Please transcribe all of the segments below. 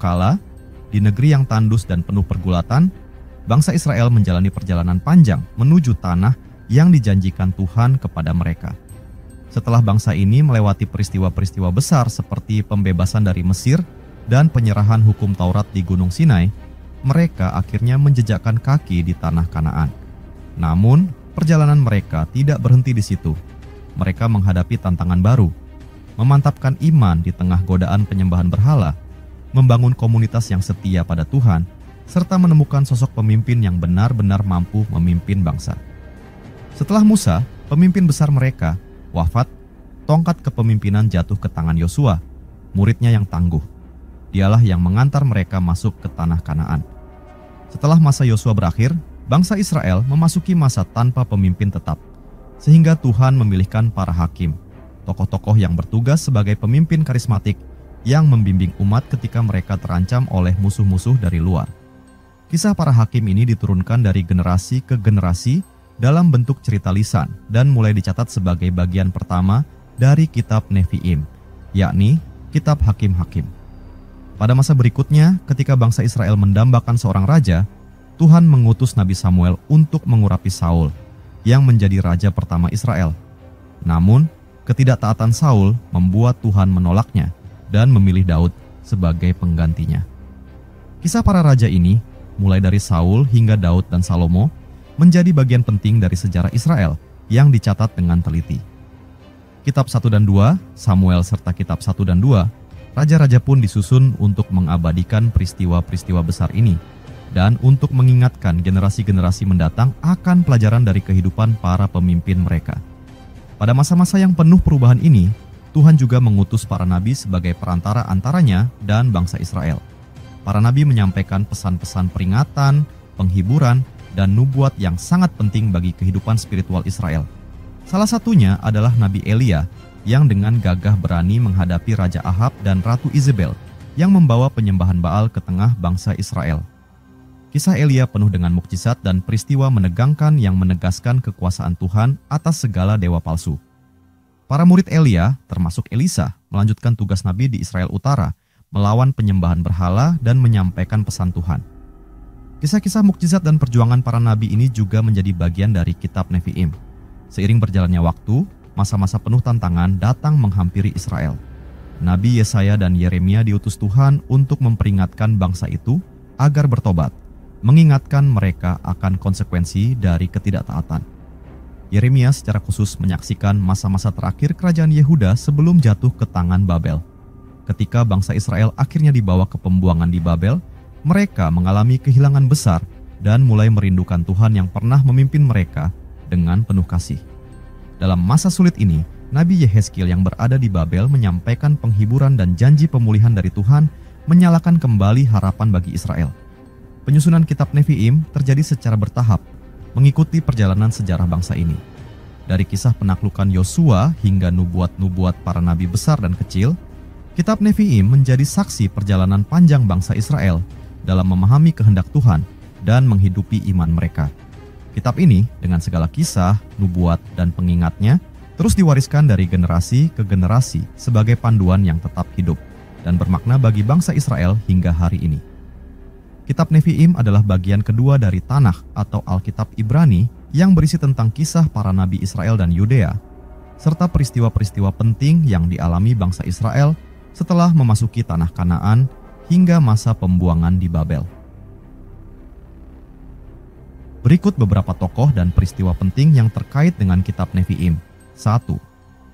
kala, di negeri yang tandus dan penuh pergulatan, bangsa Israel menjalani perjalanan panjang menuju tanah yang dijanjikan Tuhan kepada mereka. Setelah bangsa ini melewati peristiwa-peristiwa besar seperti pembebasan dari Mesir dan penyerahan hukum Taurat di Gunung Sinai, mereka akhirnya menjejakkan kaki di tanah Kanaan. Namun, perjalanan mereka tidak berhenti di situ. Mereka menghadapi tantangan baru, memantapkan iman di tengah godaan penyembahan berhala, membangun komunitas yang setia pada Tuhan, serta menemukan sosok pemimpin yang benar-benar mampu memimpin bangsa. Setelah Musa, pemimpin besar mereka, wafat, tongkat kepemimpinan jatuh ke tangan Yosua, muridnya yang tangguh. Dialah yang mengantar mereka masuk ke tanah Kanaan. Setelah masa Yosua berakhir, bangsa Israel memasuki masa tanpa pemimpin tetap, sehingga Tuhan memilihkan para hakim, tokoh-tokoh yang bertugas sebagai pemimpin karismatik yang membimbing umat ketika mereka terancam oleh musuh-musuh dari luar. Kisah para hakim ini diturunkan dari generasi ke generasi dalam bentuk cerita lisan dan mulai dicatat sebagai bagian pertama dari kitab Nevi'im, yakni kitab hakim-hakim. Pada masa berikutnya, ketika bangsa Israel mendambakan seorang raja, Tuhan mengutus Nabi Samuel untuk mengurapi Saul, yang menjadi raja pertama Israel. Namun, ketidaktaatan Saul membuat Tuhan menolaknya dan memilih Daud sebagai penggantinya. Kisah para raja ini, mulai dari Saul hingga Daud dan Salomo, menjadi bagian penting dari sejarah Israel yang dicatat dengan teliti. Kitab 1 dan 2, Samuel serta kitab 1 dan 2, raja-raja pun disusun untuk mengabadikan peristiwa-peristiwa besar ini dan untuk mengingatkan generasi-generasi mendatang akan pelajaran dari kehidupan para pemimpin mereka. Pada masa-masa yang penuh perubahan ini, Tuhan juga mengutus para nabi sebagai perantara antaranya dan bangsa Israel. Para nabi menyampaikan pesan-pesan peringatan, penghiburan, dan nubuat yang sangat penting bagi kehidupan spiritual Israel. Salah satunya adalah Nabi Elia yang dengan gagah berani menghadapi Raja Ahab dan Ratu Izebel yang membawa penyembahan Baal ke tengah bangsa Israel. Kisah Elia penuh dengan mukjizat dan peristiwa menegangkan yang menegaskan kekuasaan Tuhan atas segala dewa palsu. Para murid Elia, termasuk Elisa, melanjutkan tugas nabi di Israel Utara, melawan penyembahan berhala dan menyampaikan pesan Tuhan. Kisah-kisah mukjizat dan perjuangan para nabi ini juga menjadi bagian dari kitab Nevi'im. Seiring berjalannya waktu, masa-masa penuh tantangan datang menghampiri Israel. Nabi Yesaya dan Yeremia diutus Tuhan untuk memperingatkan bangsa itu agar bertobat, mengingatkan mereka akan konsekuensi dari ketidaktaatan. Yeremia secara khusus menyaksikan masa-masa terakhir kerajaan Yehuda sebelum jatuh ke tangan Babel. Ketika bangsa Israel akhirnya dibawa ke pembuangan di Babel, mereka mengalami kehilangan besar dan mulai merindukan Tuhan yang pernah memimpin mereka dengan penuh kasih. Dalam masa sulit ini, Nabi Yehezkiel yang berada di Babel menyampaikan penghiburan dan janji pemulihan dari Tuhan, menyalakan kembali harapan bagi Israel. Penyusunan kitab Nevi'im terjadi secara bertahap, mengikuti perjalanan sejarah bangsa ini. Dari kisah penaklukan Yosua hingga nubuat-nubuat para nabi besar dan kecil, kitab Nevi'im menjadi saksi perjalanan panjang bangsa Israel dalam memahami kehendak Tuhan dan menghidupi iman mereka. Kitab ini dengan segala kisah, nubuat, dan pengingatnya terus diwariskan dari generasi ke generasi sebagai panduan yang tetap hidup dan bermakna bagi bangsa Israel hingga hari ini. Kitab Nevi'im adalah bagian kedua dari Tanakh atau Alkitab Ibrani yang berisi tentang kisah para nabi Israel dan Yudea, serta peristiwa-peristiwa penting yang dialami bangsa Israel setelah memasuki tanah Kanaan hingga masa pembuangan di Babel. Berikut beberapa tokoh dan peristiwa penting yang terkait dengan kitab Nevi'im. 1.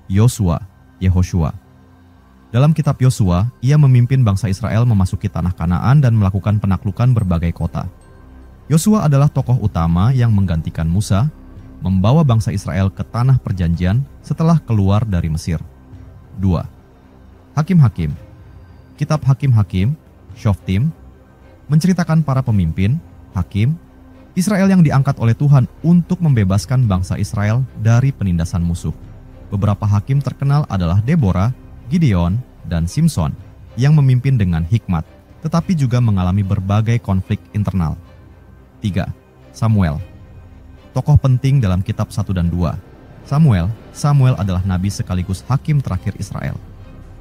Yosua, Yehoshua. Dalam kitab Yosua, ia memimpin bangsa Israel memasuki tanah Kanaan dan melakukan penaklukan berbagai kota. Yosua adalah tokoh utama yang menggantikan Musa, membawa bangsa Israel ke tanah perjanjian setelah keluar dari Mesir. 2. Hakim-hakim. Kitab Hakim-hakim, Shoftim, menceritakan para pemimpin, hakim, Israel yang diangkat oleh Tuhan untuk membebaskan bangsa Israel dari penindasan musuh. Beberapa hakim terkenal adalah Deborah, Gideon, dan Simson yang memimpin dengan hikmat, tetapi juga mengalami berbagai konflik internal. 3. Samuel. Tokoh penting dalam kitab 1 dan 2. Samuel adalah nabi sekaligus hakim terakhir Israel.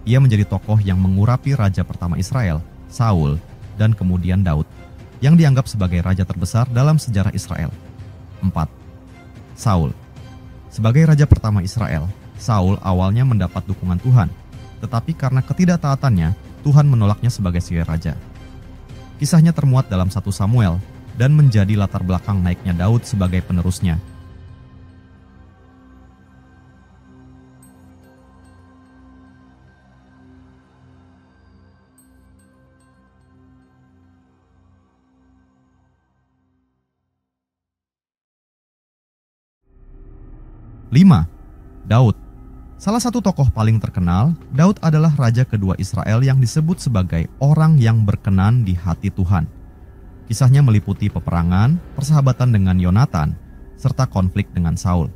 Ia menjadi tokoh yang mengurapi raja pertama Israel, Saul, dan kemudian Daud, yang dianggap sebagai raja terbesar dalam sejarah Israel. 4. Saul. Sebagai raja pertama Israel, Saul awalnya mendapat dukungan Tuhan, tetapi karena ketidaktaatannya, Tuhan menolaknya sebagai si raja. Kisahnya termuat dalam 1 Samuel, dan menjadi latar belakang naiknya Daud sebagai penerusnya. Lima, Daud. Salah satu tokoh paling terkenal, Daud adalah raja kedua Israel yang disebut sebagai orang yang berkenan di hati Tuhan. Kisahnya meliputi peperangan, persahabatan dengan Yonatan, serta konflik dengan Saul.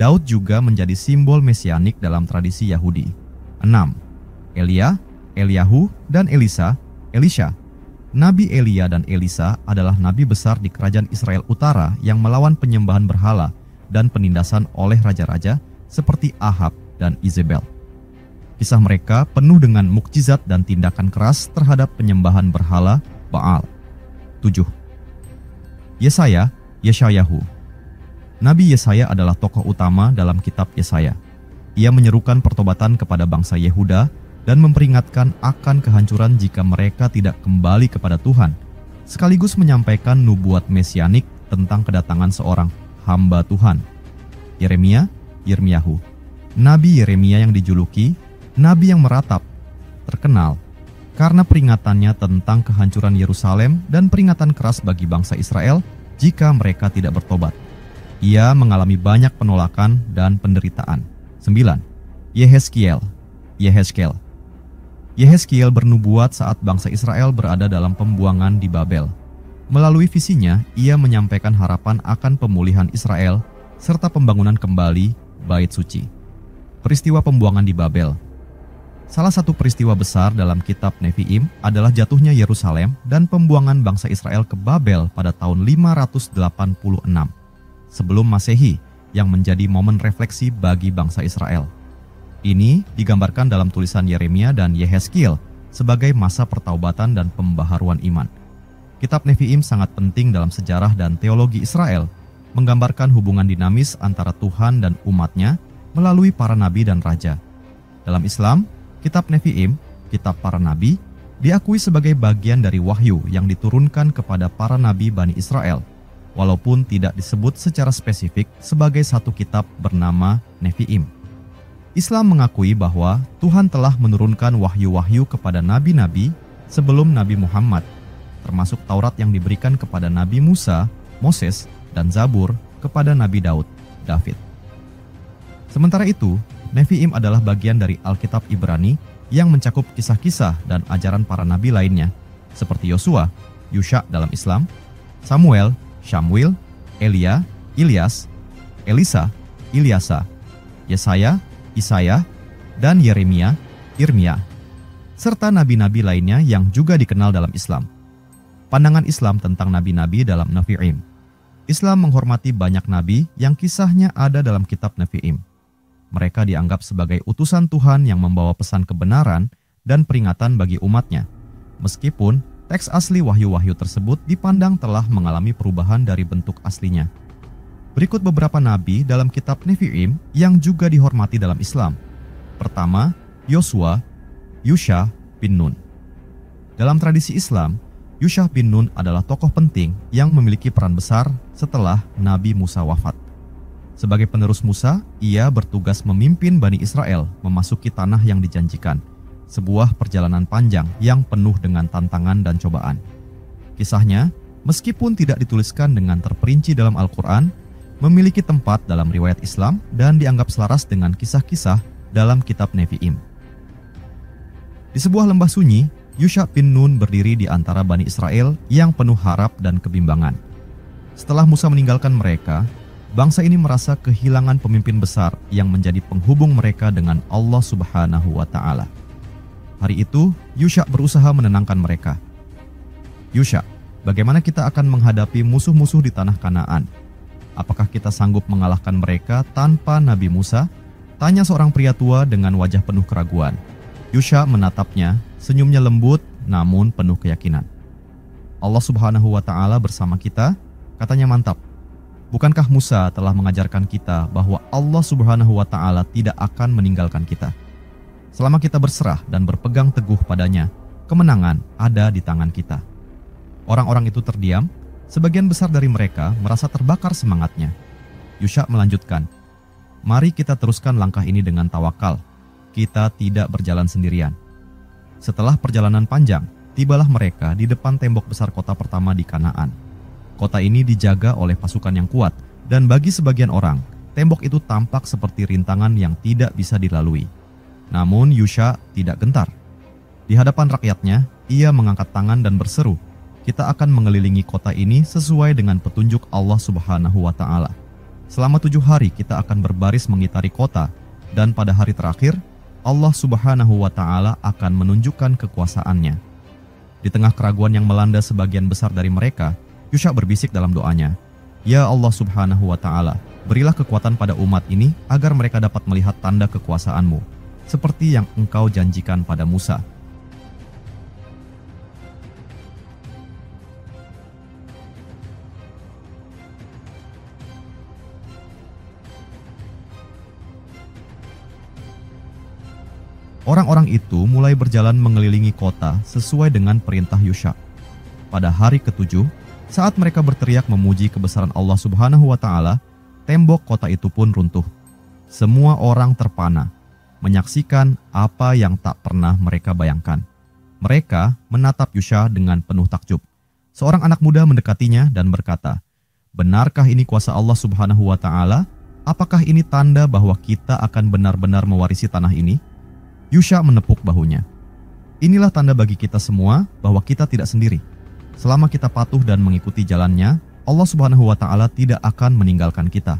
Daud juga menjadi simbol mesianik dalam tradisi Yahudi. 6. Elia, Eliahu, dan Elisha. Nabi Elia dan Elisa adalah nabi besar di kerajaan Israel Utara yang melawan penyembahan berhala dan penindasan oleh raja-raja seperti Ahab dan Izebel. Kisah mereka penuh dengan mukjizat dan tindakan keras terhadap penyembahan berhala Baal. 7. Yesaya, Yeshayahu. Nabi Yesaya adalah tokoh utama dalam kitab Yesaya. Ia menyerukan pertobatan kepada bangsa Yehuda dan memperingatkan akan kehancuran jika mereka tidak kembali kepada Tuhan, sekaligus menyampaikan nubuat mesianik tentang kedatangan seorang hamba Tuhan. Yeremia, Yirmiyahu. Nabi Yeremia yang dijuluki Nabi yang meratap, terkenal karena peringatannya tentang kehancuran Yerusalem dan peringatan keras bagi bangsa Israel jika mereka tidak bertobat. Ia mengalami banyak penolakan dan penderitaan. 9. Yehezkiel. Yehezkiel bernubuat saat bangsa Israel berada dalam pembuangan di Babel. Melalui visinya, ia menyampaikan harapan akan pemulihan Israel serta pembangunan kembali Bait Suci. Peristiwa pembuangan di Babel. Salah satu peristiwa besar dalam kitab Nevi'im adalah jatuhnya Yerusalem dan pembuangan bangsa Israel ke Babel pada tahun 586 sebelum Masehi, yang menjadi momen refleksi bagi bangsa Israel. Ini digambarkan dalam tulisan Yeremia dan Yehezkiel sebagai masa pertaubatan dan pembaharuan iman. Kitab Nevi'im sangat penting dalam sejarah dan teologi Israel, menggambarkan hubungan dinamis antara Tuhan dan umatnya melalui para nabi dan raja. Dalam Islam, kitab Nevi'im, kitab para nabi, diakui sebagai bagian dari wahyu yang diturunkan kepada para nabi Bani Israel, walaupun tidak disebut secara spesifik sebagai satu kitab bernama Nevi'im. Islam mengakui bahwa Tuhan telah menurunkan wahyu-wahyu kepada nabi-nabi sebelum Nabi Muhammad, termasuk Taurat yang diberikan kepada Nabi Musa, Moses, dan Zabur kepada Nabi Daud, David. Sementara itu, Nevi'im adalah bagian dari Alkitab Ibrani yang mencakup kisah-kisah dan ajaran para nabi lainnya, seperti Yosua, Yusha dalam Islam, Samuel, Syamuil, Elia, Ilyas, Elisa, Ilyasa, Yesaya, Isaya, dan Yeremia, Irmiya, serta nabi-nabi lainnya yang juga dikenal dalam Islam. Pandangan Islam tentang nabi-nabi dalam Nevi'im. Islam menghormati banyak nabi yang kisahnya ada dalam kitab Nevi'im. Mereka dianggap sebagai utusan Tuhan yang membawa pesan kebenaran dan peringatan bagi umatnya. Meskipun teks asli wahyu-wahyu tersebut dipandang telah mengalami perubahan dari bentuk aslinya. Berikut beberapa nabi dalam kitab Nevi'im yang juga dihormati dalam Islam. Pertama, Yosua, Yusha bin Nun. Dalam tradisi Islam, Yusha bin Nun adalah tokoh penting yang memiliki peran besar setelah Nabi Musa wafat. Sebagai penerus Musa, ia bertugas memimpin Bani Israel memasuki tanah yang dijanjikan, sebuah perjalanan panjang yang penuh dengan tantangan dan cobaan. Kisahnya, meskipun tidak dituliskan dengan terperinci dalam Al-Quran, memiliki tempat dalam riwayat Islam dan dianggap selaras dengan kisah-kisah dalam kitab Nevi'im. Di sebuah lembah sunyi, Yusha bin Nun berdiri di antara Bani Israel yang penuh harap dan kebimbangan. Setelah Musa meninggalkan mereka, bangsa ini merasa kehilangan pemimpin besar yang menjadi penghubung mereka dengan Allah Subhanahu wa Ta'ala. Hari itu, Yusha berusaha menenangkan mereka. "Yusha, bagaimana kita akan menghadapi musuh-musuh di tanah Kanaan? Apakah kita sanggup mengalahkan mereka tanpa Nabi Musa?" tanya seorang pria tua dengan wajah penuh keraguan. Yusha menatapnya, senyumnya lembut namun penuh keyakinan. Allah Subhanahu wa Ta'ala bersama kita, katanya mantap. Bukankah Musa telah mengajarkan kita bahwa Allah Subhanahu wa Ta'ala tidak akan meninggalkan kita? Selama kita berserah dan berpegang teguh padanya, kemenangan ada di tangan kita. Orang-orang itu terdiam, sebagian besar dari mereka merasa terbakar semangatnya. Yusha melanjutkan, "Mari kita teruskan langkah ini dengan tawakal. Kita tidak berjalan sendirian." Setelah perjalanan panjang, tibalah mereka di depan tembok besar kota pertama di Kanaan. Kota ini dijaga oleh pasukan yang kuat, dan bagi sebagian orang, tembok itu tampak seperti rintangan yang tidak bisa dilalui. Namun Yusha tidak gentar. Di hadapan rakyatnya, ia mengangkat tangan dan berseru, "Kita akan mengelilingi kota ini sesuai dengan petunjuk Allah Subhanahu wa Ta'ala. Selama 7 hari kita akan berbaris mengitari kota, dan pada hari terakhir, Allah Subhanahu wa Ta'ala akan menunjukkan kekuasaannya." Di tengah keraguan yang melanda sebagian besar dari mereka, Yusha berbisik dalam doanya, "Ya Allah Subhanahu wa Ta'ala, berilah kekuatan pada umat ini agar mereka dapat melihat tanda kekuasaan-Mu, seperti yang Engkau janjikan pada Musa." Orang-orang itu mulai berjalan mengelilingi kota sesuai dengan perintah Yusha. Pada hari ketujuh, saat mereka berteriak memuji kebesaran Allah Subhanahu wa Ta'ala, tembok kota itu pun runtuh. Semua orang terpana, menyaksikan apa yang tak pernah mereka bayangkan. Mereka menatap Yusha dengan penuh takjub. Seorang anak muda mendekatinya dan berkata, "Benarkah ini kuasa Allah Subhanahu wa Ta'ala? Apakah ini tanda bahwa kita akan benar-benar mewarisi tanah ini?" Yusha menepuk bahunya. "Inilah tanda bagi kita semua bahwa kita tidak sendiri. Selama kita patuh dan mengikuti jalannya, Allah Subhanahu wa Ta'ala tidak akan meninggalkan kita."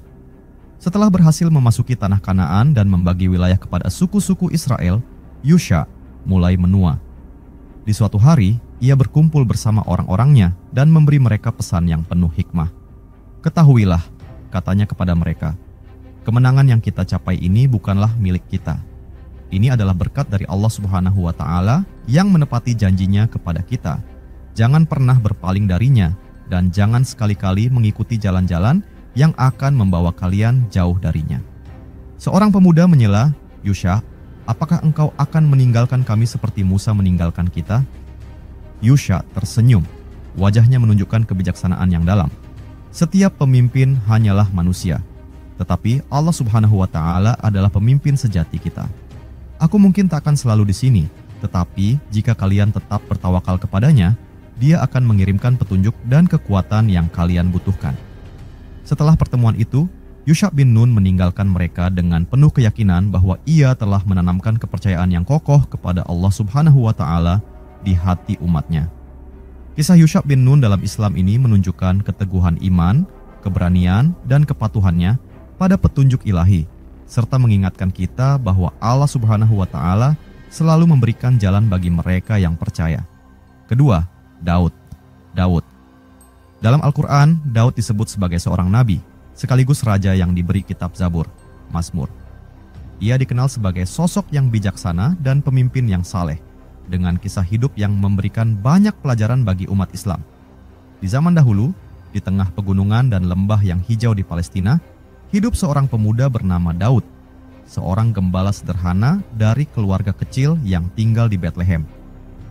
Setelah berhasil memasuki tanah Kanaan dan membagi wilayah kepada suku-suku Israel, Yusha mulai menua. Di suatu hari, ia berkumpul bersama orang-orangnya dan memberi mereka pesan yang penuh hikmah. "Ketahuilah," katanya kepada mereka, "kemenangan yang kita capai ini bukanlah milik kita. Ini adalah berkat dari Allah Subhanahu wa Ta'ala yang menepati janjinya kepada kita. Jangan pernah berpaling darinya, dan jangan sekali-kali mengikuti jalan-jalan yang akan membawa kalian jauh darinya." Seorang pemuda menyela, "Yusha, apakah engkau akan meninggalkan kami seperti Musa meninggalkan kita?" Yusha tersenyum, wajahnya menunjukkan kebijaksanaan yang dalam. Setiap pemimpin hanyalah manusia, tetapi Allah Subhanahu wa Ta'ala adalah pemimpin sejati kita. "Aku mungkin tak akan selalu di sini, tetapi jika kalian tetap bertawakal kepadanya, Dia akan mengirimkan petunjuk dan kekuatan yang kalian butuhkan." Setelah pertemuan itu, Yusha bin Nun meninggalkan mereka dengan penuh keyakinan bahwa ia telah menanamkan kepercayaan yang kokoh kepada Allah Subhanahu wa Ta'ala di hati umatnya. Kisah Yusha bin Nun dalam Islam ini menunjukkan keteguhan iman, keberanian, dan kepatuhannya pada petunjuk ilahi, serta mengingatkan kita bahwa Allah Subhanahu wa Ta'ala selalu memberikan jalan bagi mereka yang percaya. Kedua, Daud. Dalam Al-Quran, Daud disebut sebagai seorang nabi, sekaligus raja yang diberi kitab Zabur, Mazmur. Ia dikenal sebagai sosok yang bijaksana dan pemimpin yang saleh, dengan kisah hidup yang memberikan banyak pelajaran bagi umat Islam. Di zaman dahulu, di tengah pegunungan dan lembah yang hijau di Palestina, hidup seorang pemuda bernama Daud, seorang gembala sederhana dari keluarga kecil yang tinggal di Bethlehem.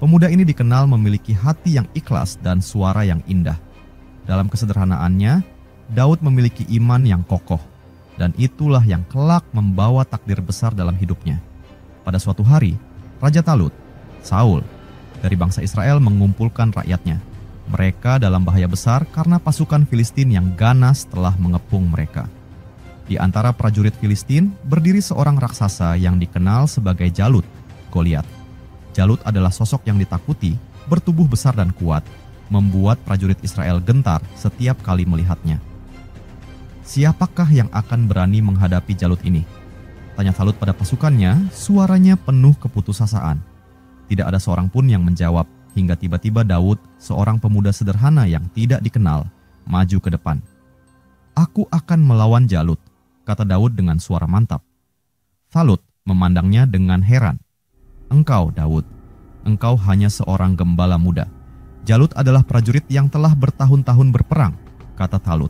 Pemuda ini dikenal memiliki hati yang ikhlas dan suara yang indah. Dalam kesederhanaannya, Daud memiliki iman yang kokoh, dan itulah yang kelak membawa takdir besar dalam hidupnya. Pada suatu hari, Raja Talut, Saul, dari bangsa Israel mengumpulkan rakyatnya. Mereka dalam bahaya besar karena pasukan Filistin yang ganas telah mengepung mereka. Di antara prajurit Filistin berdiri seorang raksasa yang dikenal sebagai Jalut, Goliat. Jalut adalah sosok yang ditakuti, bertubuh besar dan kuat, membuat prajurit Israel gentar setiap kali melihatnya. "Siapakah yang akan berani menghadapi Jalut ini?" tanya Talut pada pasukannya, suaranya penuh keputusasaan. Tidak ada seorang pun yang menjawab, hingga tiba-tiba Daud, seorang pemuda sederhana yang tidak dikenal, maju ke depan. "Aku akan melawan Jalut," kata Daud dengan suara mantap. Talut memandangnya dengan heran. "Engkau, Daud, engkau hanya seorang gembala muda. Jalut adalah prajurit yang telah bertahun-tahun berperang," kata Talut,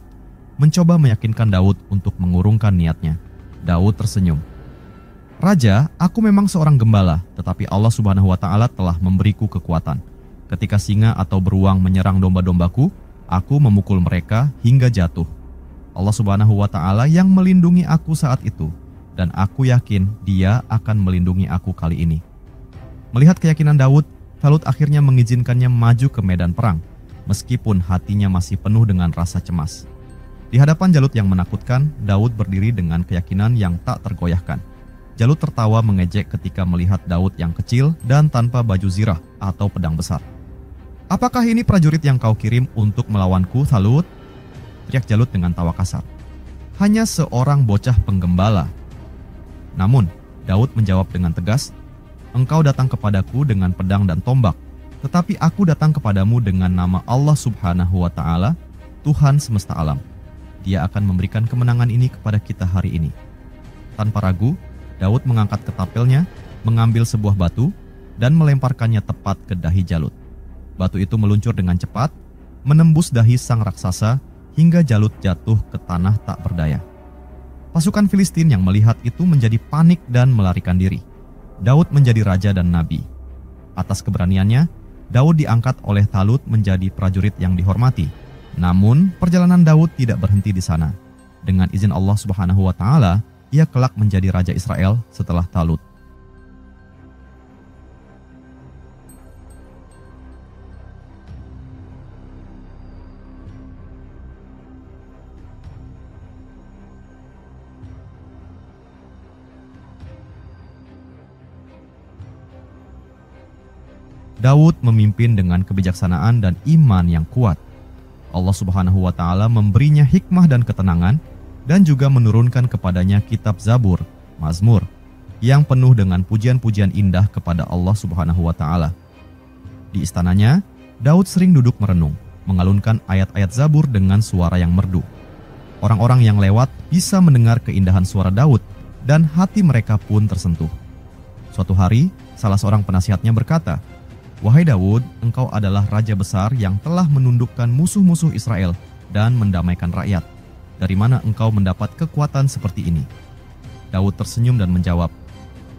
mencoba meyakinkan Daud untuk mengurungkan niatnya. Daud tersenyum. "Raja, aku memang seorang gembala, tetapi Allah Subhanahu wa Ta'ala telah memberiku kekuatan. Ketika singa atau beruang menyerang domba-dombaku, aku memukul mereka hingga jatuh. Allah Subhanahu wa Ta'ala yang melindungi aku saat itu, dan aku yakin Dia akan melindungi aku kali ini." Melihat keyakinan Daud, Talut akhirnya mengizinkannya maju ke medan perang, meskipun hatinya masih penuh dengan rasa cemas. Di hadapan Jalut yang menakutkan, Daud berdiri dengan keyakinan yang tak tergoyahkan. Jalut tertawa mengejek ketika melihat Daud yang kecil dan tanpa baju zirah atau pedang besar. "Apakah ini prajurit yang kau kirim untuk melawanku, Talut?" teriak Jalut dengan tawa kasar. "Hanya seorang bocah penggembala." Namun, Daud menjawab dengan tegas, "Engkau datang kepadaku dengan pedang dan tombak, tetapi aku datang kepadamu dengan nama Allah Subhanahu wa Ta'ala, Tuhan semesta alam. Dia akan memberikan kemenangan ini kepada kita hari ini." Tanpa ragu, Daud mengangkat ketapelnya, mengambil sebuah batu, dan melemparkannya tepat ke dahi Jalut. Batu itu meluncur dengan cepat, menembus dahi sang raksasa, hingga Jalut jatuh ke tanah tak berdaya. Pasukan Filistin yang melihat itu menjadi panik dan melarikan diri. Daud menjadi raja dan nabi. Atas keberaniannya, Daud diangkat oleh Talut menjadi prajurit yang dihormati. Namun, perjalanan Daud tidak berhenti di sana. Dengan izin Allah Subhanahu wa Ta'ala, ia kelak menjadi raja Israel setelah Talut. Daud memimpin dengan kebijaksanaan dan iman yang kuat. Allah Subhanahu wa Ta'ala memberinya hikmah dan ketenangan, dan juga menurunkan kepadanya kitab Zabur, Mazmur, yang penuh dengan pujian-pujian indah kepada Allah Subhanahu wa Ta'ala. Di istananya, Daud sering duduk merenung, mengalunkan ayat-ayat Zabur dengan suara yang merdu. Orang-orang yang lewat bisa mendengar keindahan suara Daud, dan hati mereka pun tersentuh. Suatu hari, salah seorang penasihatnya berkata, "Wahai Daud, engkau adalah raja besar yang telah menundukkan musuh-musuh Israel dan mendamaikan rakyat. Dari mana engkau mendapat kekuatan seperti ini?" Daud tersenyum dan menjawab,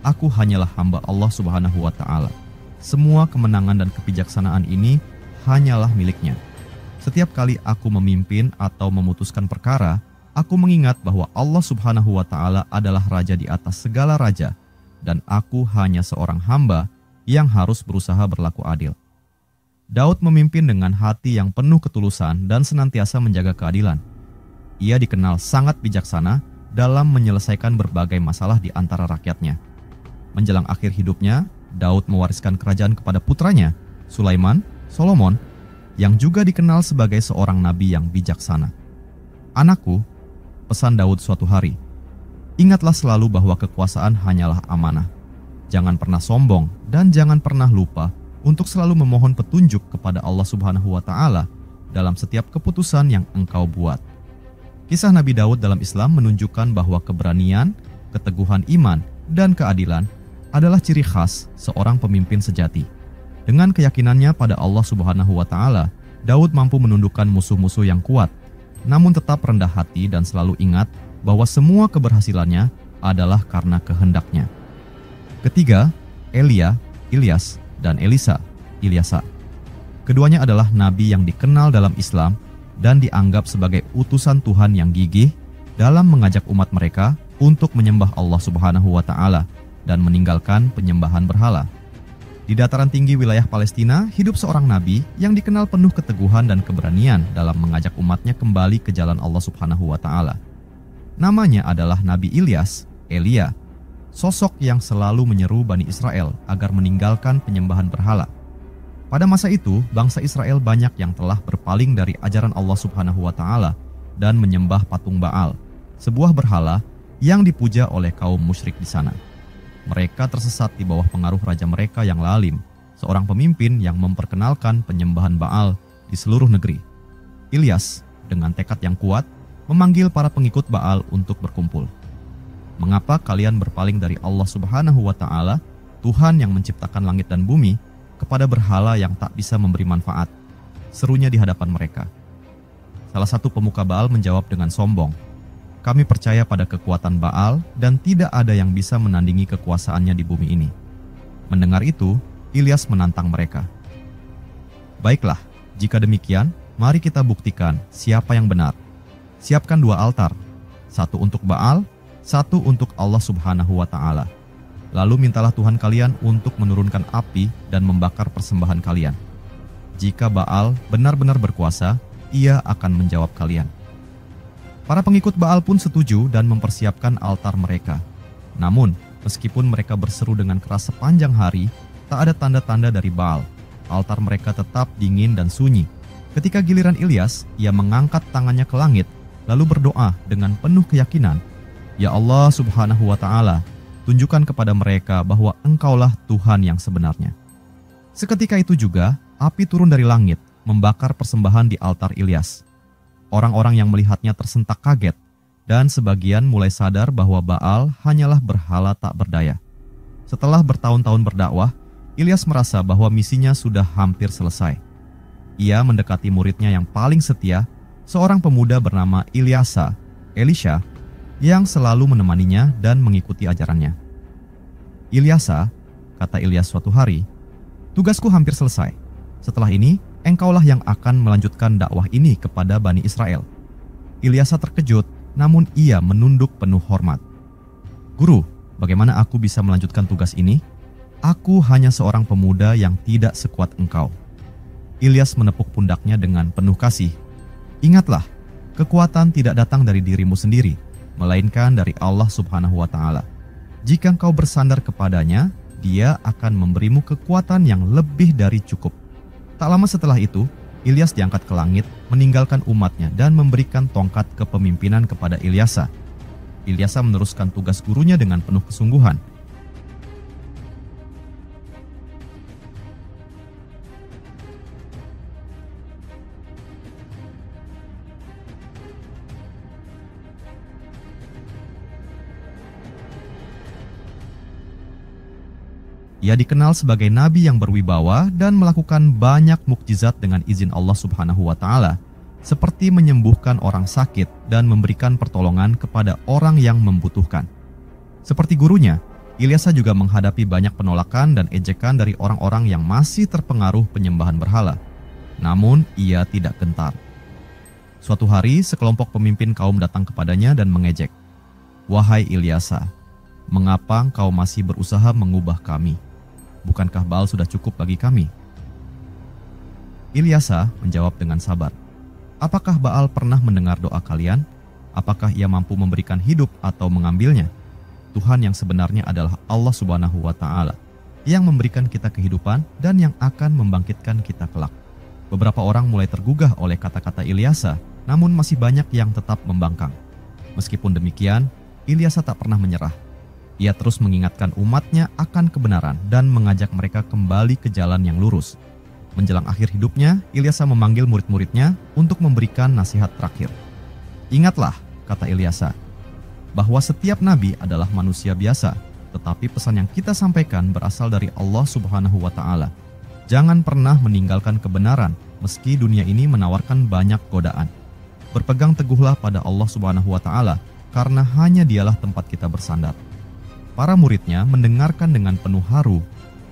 "Aku hanyalah hamba Allah Subhanahu wa Ta'ala. Semua kemenangan dan kebijaksanaan ini hanyalah miliknya. Setiap kali aku memimpin atau memutuskan perkara, aku mengingat bahwa Allah Subhanahu wa Ta'ala adalah raja di atas segala raja, dan aku hanya seorang hamba yang harus berusaha berlaku adil." Daud memimpin dengan hati yang penuh ketulusan dan senantiasa menjaga keadilan. Ia dikenal sangat bijaksana dalam menyelesaikan berbagai masalah di antara rakyatnya. Menjelang akhir hidupnya, Daud mewariskan kerajaan kepada putranya, Sulaiman, Solomon, yang juga dikenal sebagai seorang nabi yang bijaksana. "Anakku," pesan Daud suatu hari, "ingatlah selalu bahwa kekuasaan hanyalah amanah. Jangan pernah sombong dan jangan pernah lupa untuk selalu memohon petunjuk kepada Allah Subhanahu wa Ta'ala dalam setiap keputusan yang engkau buat." Kisah Nabi Daud dalam Islam menunjukkan bahwa keberanian, keteguhan iman, dan keadilan adalah ciri khas seorang pemimpin sejati. Dengan keyakinannya pada Allah Subhanahu wa Ta'ala, Daud mampu menundukkan musuh-musuh yang kuat, namun tetap rendah hati dan selalu ingat bahwa semua keberhasilannya adalah karena kehendaknya. Ketiga, Elia, Ilyas, dan Elisa, Ilyasa. Keduanya adalah nabi yang dikenal dalam Islam dan dianggap sebagai utusan Tuhan yang gigih dalam mengajak umat mereka untuk menyembah Allah Subhanahu wa Ta'ala dan meninggalkan penyembahan berhala. Di dataran tinggi wilayah Palestina, hidup seorang nabi yang dikenal penuh keteguhan dan keberanian dalam mengajak umatnya kembali ke jalan Allah Subhanahu wa Ta'ala. Namanya adalah Nabi Ilyas, Elia, sosok yang selalu menyeru Bani Israel agar meninggalkan penyembahan berhala. Pada masa itu, bangsa Israel banyak yang telah berpaling dari ajaran Allah Subhanahu wa Ta'ala dan menyembah patung Baal, sebuah berhala yang dipuja oleh kaum musyrik di sana. Mereka tersesat di bawah pengaruh raja mereka yang lalim, seorang pemimpin yang memperkenalkan penyembahan Baal di seluruh negeri. Ilyas, dengan tekad yang kuat, memanggil para pengikut Baal untuk berkumpul. "Mengapa kalian berpaling dari Allah Subhanahu wa Ta'ala, Tuhan yang menciptakan langit dan bumi, kepada berhala yang tak bisa memberi manfaat, serunya di hadapan mereka. Salah satu pemuka Baal menjawab dengan sombong, "Kami percaya pada kekuatan Baal dan tidak ada yang bisa menandingi kekuasaannya di bumi ini." Mendengar itu, Ilyas menantang mereka. "Baiklah, jika demikian, mari kita buktikan siapa yang benar. Siapkan dua altar, satu untuk Baal, satu untuk Allah Subhanahu wa Ta'ala. Lalu mintalah Tuhan kalian untuk menurunkan api dan membakar persembahan kalian. Jika Baal benar-benar berkuasa, ia akan menjawab kalian." Para pengikut Baal pun setuju dan mempersiapkan altar mereka. Namun, meskipun mereka berseru dengan keras sepanjang hari, tak ada tanda-tanda dari Baal. Altar mereka tetap dingin dan sunyi. Ketika giliran Ilyas, ia mengangkat tangannya ke langit, lalu berdoa dengan penuh keyakinan, "Ya Allah Subhanahu wa Ta'ala, tunjukkan kepada mereka bahwa Engkaulah Tuhan yang sebenarnya." Seketika itu juga, api turun dari langit, membakar persembahan di altar Ilyas. Orang-orang yang melihatnya tersentak kaget, dan sebagian mulai sadar bahwa Baal hanyalah berhala tak berdaya. Setelah bertahun-tahun berdakwah, Ilyas merasa bahwa misinya sudah hampir selesai. Ia mendekati muridnya yang paling setia, seorang pemuda bernama Elisa, yang selalu menemaninya dan mengikuti ajarannya. "Elisa," kata Ilyas suatu hari, "tugasku hampir selesai. Setelah ini, Engkaulah yang akan melanjutkan dakwah ini kepada Bani Israel." Elisa terkejut, namun ia menunduk penuh hormat. "Guru, bagaimana aku bisa melanjutkan tugas ini? Aku hanya seorang pemuda yang tidak sekuat engkau." Ilyas menepuk pundaknya dengan penuh kasih. "Ingatlah, kekuatan tidak datang dari dirimu sendiri, melainkan dari Allah Subhanahu wa Ta'ala. Jika engkau bersandar kepadanya, Dia akan memberimu kekuatan yang lebih dari cukup." Tak lama setelah itu, Ilyas diangkat ke langit, meninggalkan umatnya dan memberikan tongkat kepemimpinan kepada Elisa. Elisa meneruskan tugas gurunya dengan penuh kesungguhan. Ia dikenal sebagai nabi yang berwibawa dan melakukan banyak mukjizat dengan izin Allah Subhanahu wa Ta'ala, seperti menyembuhkan orang sakit dan memberikan pertolongan kepada orang yang membutuhkan. Seperti gurunya, Elisa juga menghadapi banyak penolakan dan ejekan dari orang-orang yang masih terpengaruh penyembahan berhala. Namun, ia tidak gentar. Suatu hari, sekelompok pemimpin kaum datang kepadanya dan mengejek, "Wahai Elisa, mengapa engkau masih berusaha mengubah kami? Bukankah Baal sudah cukup bagi kami?" Elisa menjawab dengan sabar, "Apakah Baal pernah mendengar doa kalian? Apakah ia mampu memberikan hidup atau mengambilnya? Tuhan yang sebenarnya adalah Allah Subhanahu wa Ta'ala, yang memberikan kita kehidupan dan yang akan membangkitkan kita kelak." Beberapa orang mulai tergugah oleh kata-kata Elisa, namun masih banyak yang tetap membangkang. Meskipun demikian, Elisa tak pernah menyerah. Ia terus mengingatkan umatnya akan kebenaran dan mengajak mereka kembali ke jalan yang lurus. Menjelang akhir hidupnya, Elisa memanggil murid-muridnya untuk memberikan nasihat terakhir. "Ingatlah," kata Elisa, "bahwa setiap nabi adalah manusia biasa, tetapi pesan yang kita sampaikan berasal dari Allah Subhanahu wa Ta'ala. Jangan pernah meninggalkan kebenaran, meski dunia ini menawarkan banyak godaan. Berpegang teguhlah pada Allah Subhanahu wa Ta'ala, karena hanya Dialah tempat kita bersandar." Para muridnya mendengarkan dengan penuh haru,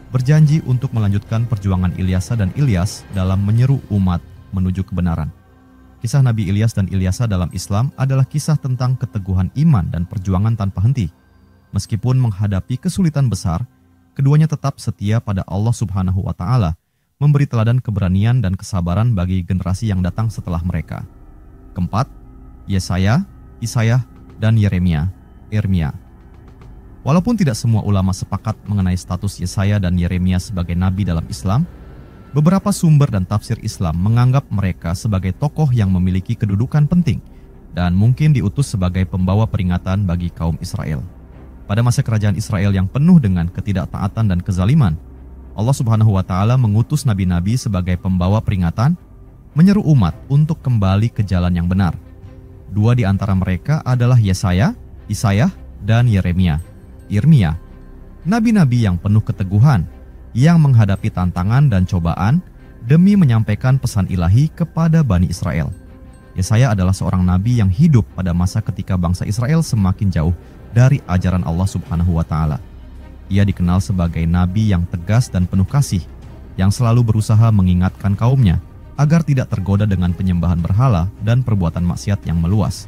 berjanji untuk melanjutkan perjuangan Elisa dan Ilyas dalam menyeru umat menuju kebenaran. Kisah Nabi Ilyas dan Elisa dalam Islam adalah kisah tentang keteguhan iman dan perjuangan tanpa henti. Meskipun menghadapi kesulitan besar, keduanya tetap setia pada Allah Subhanahu wa Ta'ala, memberi teladan keberanian dan kesabaran bagi generasi yang datang setelah mereka. Keempat, Yesaya, Izayah, dan Irmiya. Walaupun tidak semua ulama sepakat mengenai status Yesaya dan Yeremia sebagai nabi dalam Islam, beberapa sumber dan tafsir Islam menganggap mereka sebagai tokoh yang memiliki kedudukan penting dan mungkin diutus sebagai pembawa peringatan bagi kaum Israel. Pada masa kerajaan Israel yang penuh dengan ketidaktaatan dan kezaliman, Allah Subhanahu wa Ta'ala mengutus nabi-nabi sebagai pembawa peringatan, menyeru umat untuk kembali ke jalan yang benar. Dua di antara mereka adalah Yesaya, Izayah, dan Yeremia. Irmiya, nabi-nabi yang penuh keteguhan, yang menghadapi tantangan dan cobaan demi menyampaikan pesan ilahi kepada Bani Israel. Yesaya adalah seorang nabi yang hidup pada masa ketika bangsa Israel semakin jauh dari ajaran Allah Subhanahu wa Ta'ala. Ia dikenal sebagai nabi yang tegas dan penuh kasih, yang selalu berusaha mengingatkan kaumnya agar tidak tergoda dengan penyembahan berhala dan perbuatan maksiat yang meluas.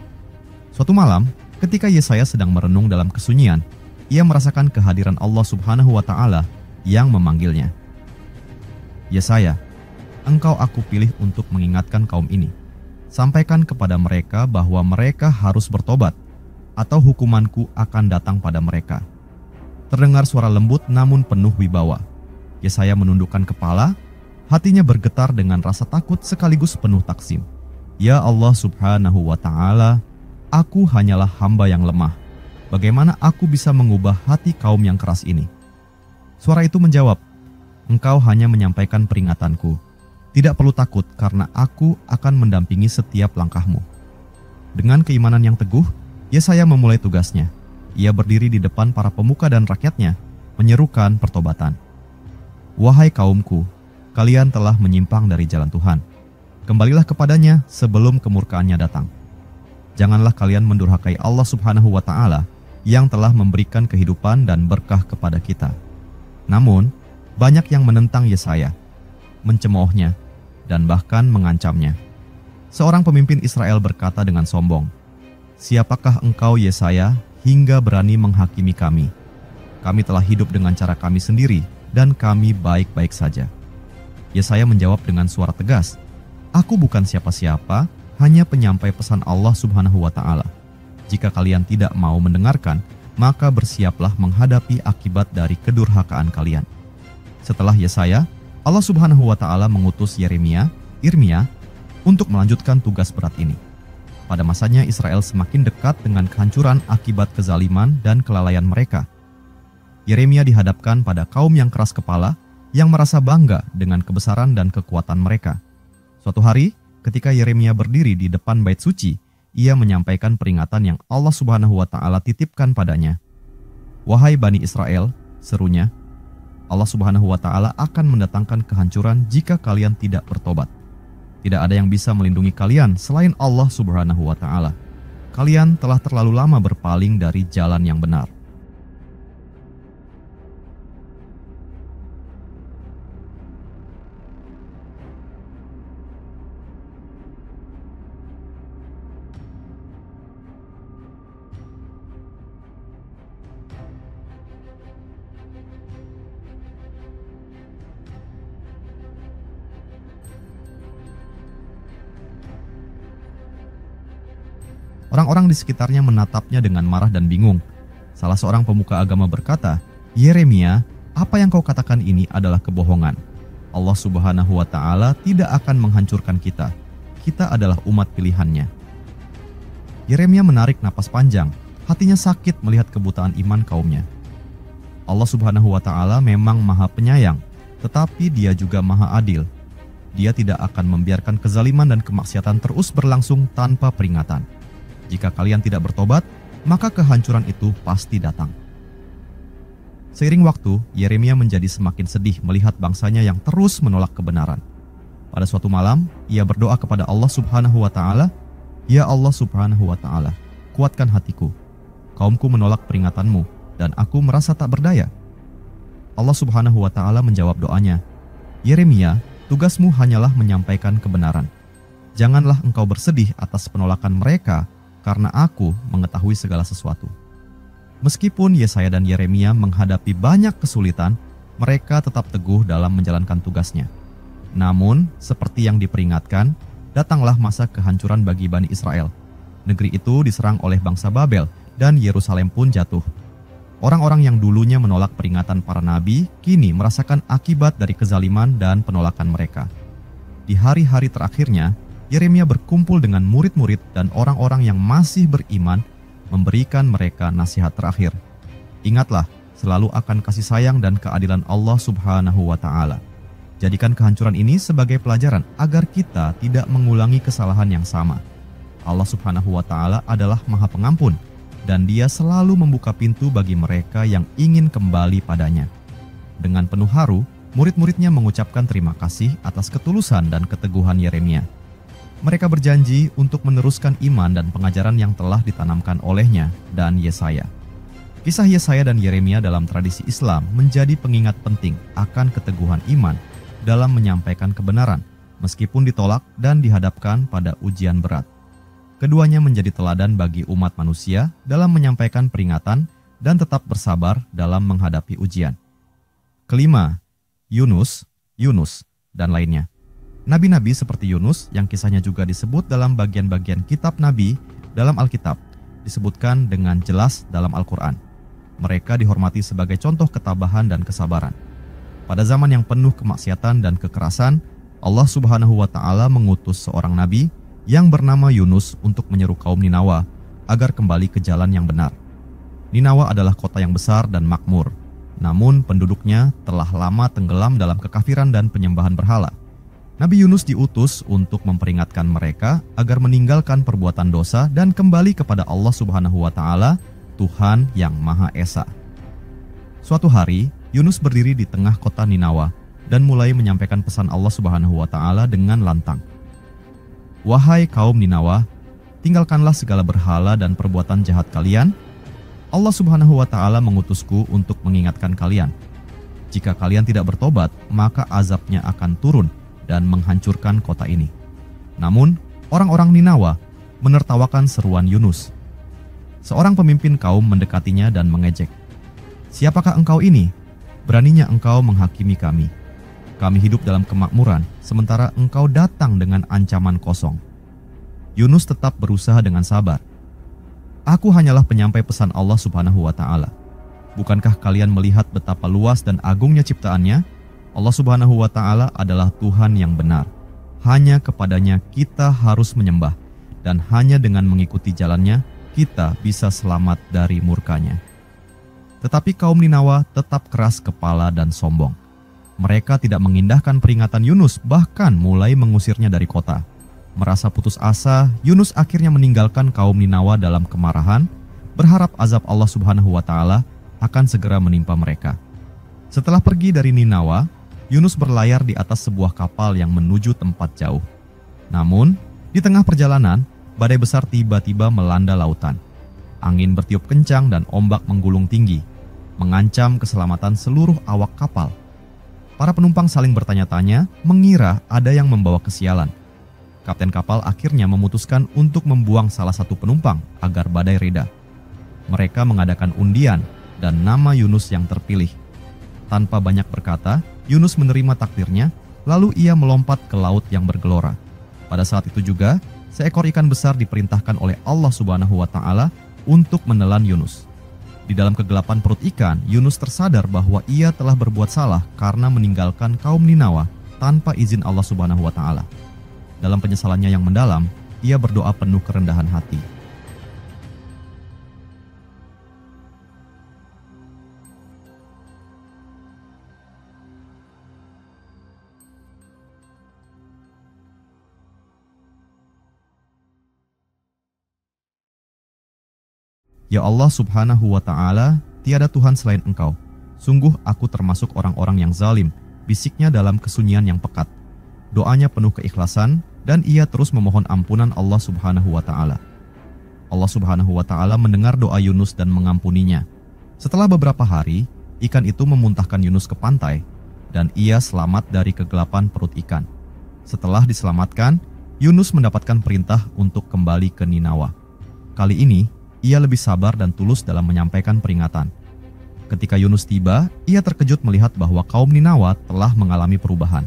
Suatu malam, ketika Yesaya sedang merenung dalam kesunyian, ia merasakan kehadiran Allah Subhanahu wa Ta'ala yang memanggilnya. "Yesaya, engkau aku pilih untuk mengingatkan kaum ini. Sampaikan kepada mereka bahwa mereka harus bertobat, atau hukumanku akan datang pada mereka." Terdengar suara lembut namun penuh wibawa. Yesaya menundukkan kepala, hatinya bergetar dengan rasa takut sekaligus penuh taksim. "Ya Allah Subhanahu wa Ta'ala, aku hanyalah hamba yang lemah. Bagaimana aku bisa mengubah hati kaum yang keras ini?" Suara itu menjawab, "Engkau hanya menyampaikan peringatanku. Tidak perlu takut karena aku akan mendampingi setiap langkahmu." Dengan keimanan yang teguh, Yesaya memulai tugasnya. Ia berdiri di depan para pemuka dan rakyatnya, menyerukan pertobatan. "Wahai kaumku, kalian telah menyimpang dari jalan Tuhan. Kembalilah kepadanya sebelum kemurkaannya datang. Janganlah kalian mendurhakai Allah Subhanahu wa Ta'ala yang telah memberikan kehidupan dan berkah kepada kita." Namun, banyak yang menentang Yesaya, mencemoohnya, dan bahkan mengancamnya. Seorang pemimpin Israel berkata dengan sombong, "Siapakah engkau, Yesaya, hingga berani menghakimi kami? Kami telah hidup dengan cara kami sendiri, dan kami baik-baik saja." Yesaya menjawab dengan suara tegas, "Aku bukan siapa-siapa, hanya penyampai pesan Allah Subhanahu wa Ta'ala. Jika kalian tidak mau mendengarkan, maka bersiaplah menghadapi akibat dari kedurhakaan kalian." Setelah Yesaya, Allah Subhanahu wa Ta'ala mengutus Irmiya untuk melanjutkan tugas berat ini. Pada masanya, Israel semakin dekat dengan kehancuran akibat kezaliman dan kelalaian mereka. Yeremia dihadapkan pada kaum yang keras kepala, yang merasa bangga dengan kebesaran dan kekuatan mereka. Suatu hari, ketika Yeremia berdiri di depan bait suci, ia menyampaikan peringatan yang Allah Subhanahu wa Ta'ala titipkan padanya. "Wahai Bani Israel," serunya, "Allah Subhanahu wa Ta'ala akan mendatangkan kehancuran jika kalian tidak bertobat. Tidak ada yang bisa melindungi kalian selain Allah Subhanahu wa Ta'ala. Kalian telah terlalu lama berpaling dari jalan yang benar." Orang-orang di sekitarnya menatapnya dengan marah dan bingung. Salah seorang pemuka agama berkata, "Yeremia, apa yang kau katakan ini adalah kebohongan. Allah Subhanahu wa Ta'ala tidak akan menghancurkan kita. Kita adalah umat pilihannya." Yeremia menarik napas panjang, hatinya sakit melihat kebutaan iman kaumnya. Allah Subhanahu wa Ta'ala memang Maha Penyayang, tetapi Dia juga Maha Adil. Dia tidak akan membiarkan kezaliman dan kemaksiatan terus berlangsung tanpa peringatan. Jika kalian tidak bertobat, maka kehancuran itu pasti datang. Seiring waktu, Yeremia menjadi semakin sedih melihat bangsanya yang terus menolak kebenaran. Pada suatu malam, ia berdoa kepada Allah Subhanahu wa Ta'ala, "Ya Allah Subhanahu wa Ta'ala, kuatkan hatiku. Kaumku menolak peringatanmu, dan aku merasa tak berdaya." Allah Subhanahu wa Ta'ala menjawab doanya, "Yeremia, tugasmu hanyalah menyampaikan kebenaran. Janganlah engkau bersedih atas penolakan mereka, karena aku mengetahui segala sesuatu." Meskipun Yesaya dan Yeremia menghadapi banyak kesulitan, mereka tetap teguh dalam menjalankan tugasnya. Namun, seperti yang diperingatkan, datanglah masa kehancuran bagi Bani Israel. Negeri itu diserang oleh bangsa Babel, dan Yerusalem pun jatuh. Orang-orang yang dulunya menolak peringatan para nabi, kini merasakan akibat dari kezaliman dan penolakan mereka. Di hari-hari terakhirnya, Yeremia berkumpul dengan murid-murid dan orang-orang yang masih beriman, memberikan mereka nasihat terakhir. "Ingatlah, selalu akan kasih sayang dan keadilan Allah Subhanahu wa Ta'ala. Jadikan kehancuran ini sebagai pelajaran agar kita tidak mengulangi kesalahan yang sama. Allah Subhanahu wa Ta'ala adalah Maha Pengampun, dan Dia selalu membuka pintu bagi mereka yang ingin kembali padanya." Dengan penuh haru, Murid-muridnya mengucapkan terima kasih atas ketulusan dan keteguhan Yeremia. Mereka berjanji untuk meneruskan iman dan pengajaran yang telah ditanamkan olehnya dan Yesaya. Kisah Yesaya dan Yeremia dalam tradisi Islam menjadi pengingat penting akan keteguhan iman dalam menyampaikan kebenaran, meskipun ditolak dan dihadapkan pada ujian berat. Keduanya menjadi teladan bagi umat manusia dalam menyampaikan peringatan dan tetap bersabar dalam menghadapi ujian. Kelima, Yunus, dan lainnya. Nabi-nabi seperti Yunus yang kisahnya juga disebut dalam bagian-bagian kitab nabi dalam Alkitab, disebutkan dengan jelas dalam Al-Quran. Mereka dihormati sebagai contoh ketabahan dan kesabaran. Pada zaman yang penuh kemaksiatan dan kekerasan, Allah Subhanahu wa Ta'ala mengutus seorang nabi yang bernama Yunus untuk menyeru kaum Ninawa agar kembali ke jalan yang benar. Ninawa adalah kota yang besar dan makmur, namun penduduknya telah lama tenggelam dalam kekafiran dan penyembahan berhala. Nabi Yunus diutus untuk memperingatkan mereka agar meninggalkan perbuatan dosa dan kembali kepada Allah Subhanahu wa Ta'ala, Tuhan yang Maha Esa. Suatu hari, Yunus berdiri di tengah kota Ninawa dan mulai menyampaikan pesan Allah Subhanahu wa Ta'ala dengan lantang. "Wahai kaum Ninawa, tinggalkanlah segala berhala dan perbuatan jahat kalian. Allah Subhanahu wa Ta'ala mengutusku untuk mengingatkan kalian. Jika kalian tidak bertobat, maka azabnya akan turun dan menghancurkan kota ini." Namun, orang-orang Ninawa menertawakan seruan Yunus. Seorang pemimpin kaum mendekatinya dan mengejek, "Siapakah engkau ini? Beraninya engkau menghakimi kami? Kami hidup dalam kemakmuran, sementara engkau datang dengan ancaman kosong." Yunus tetap berusaha dengan sabar. "Aku hanyalah penyampai pesan Allah Subhanahu wa Ta'ala. Bukankah kalian melihat betapa luas dan agungnya ciptaannya? Allah Subhanahu wa Ta'ala adalah Tuhan yang benar. Hanya kepadanya kita harus menyembah, dan hanya dengan mengikuti jalannya kita bisa selamat dari murkanya." Tetapi kaum Ninawa tetap keras kepala dan sombong. Mereka tidak mengindahkan peringatan Yunus, bahkan mulai mengusirnya dari kota. Merasa putus asa, Yunus akhirnya meninggalkan kaum Ninawa dalam kemarahan, berharap azab Allah Subhanahu wa Ta'ala akan segera menimpa mereka. Setelah pergi dari Ninawa, Yunus berlayar di atas sebuah kapal yang menuju tempat jauh. Namun, di tengah perjalanan, badai besar tiba-tiba melanda lautan. Angin bertiup kencang dan ombak menggulung tinggi, mengancam keselamatan seluruh awak kapal. Para penumpang saling bertanya-tanya, mengira ada yang membawa kesialan. Kapten kapal akhirnya memutuskan untuk membuang salah satu penumpang agar badai reda. Mereka mengadakan undian dan nama Yunus yang terpilih. Tanpa banyak berkata, Yunus menerima takdirnya, lalu ia melompat ke laut yang bergelora. Pada saat itu juga, seekor ikan besar diperintahkan oleh Allah Subhanahu wa Ta'ala untuk menelan Yunus. Di dalam kegelapan perut ikan, Yunus tersadar bahwa ia telah berbuat salah karena meninggalkan kaum Ninawa tanpa izin Allah Subhanahu wa Ta'ala. Dalam penyesalannya yang mendalam, ia berdoa penuh kerendahan hati. "Ya Allah Subhanahu wa Ta'ala, tiada Tuhan selain Engkau. Sungguh aku termasuk orang-orang yang zalim," bisiknya dalam kesunyian yang pekat. Doanya penuh keikhlasan dan ia terus memohon ampunan Allah Subhanahu wa Ta'ala. Allah Subhanahu wa Ta'ala mendengar doa Yunus dan mengampuninya. Setelah beberapa hari, ikan itu memuntahkan Yunus ke pantai dan ia selamat dari kegelapan perut ikan. Setelah diselamatkan, Yunus mendapatkan perintah untuk kembali ke Ninawa. Kali ini, ia lebih sabar dan tulus dalam menyampaikan peringatan. Ketika Yunus tiba, ia terkejut melihat bahwa kaum Ninawa telah mengalami perubahan.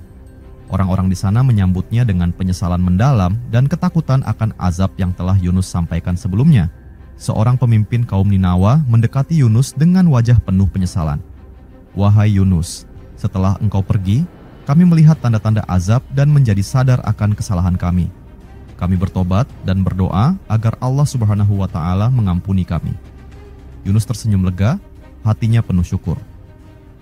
Orang-orang di sana menyambutnya dengan penyesalan mendalam dan ketakutan akan azab yang telah Yunus sampaikan sebelumnya. Seorang pemimpin kaum Ninawa mendekati Yunus dengan wajah penuh penyesalan. "Wahai Yunus, setelah engkau pergi, kami melihat tanda-tanda azab dan menjadi sadar akan kesalahan kami. Kami bertobat dan berdoa agar Allah Subhanahu wa Ta'ala mengampuni kami." Yunus tersenyum lega, hatinya penuh syukur.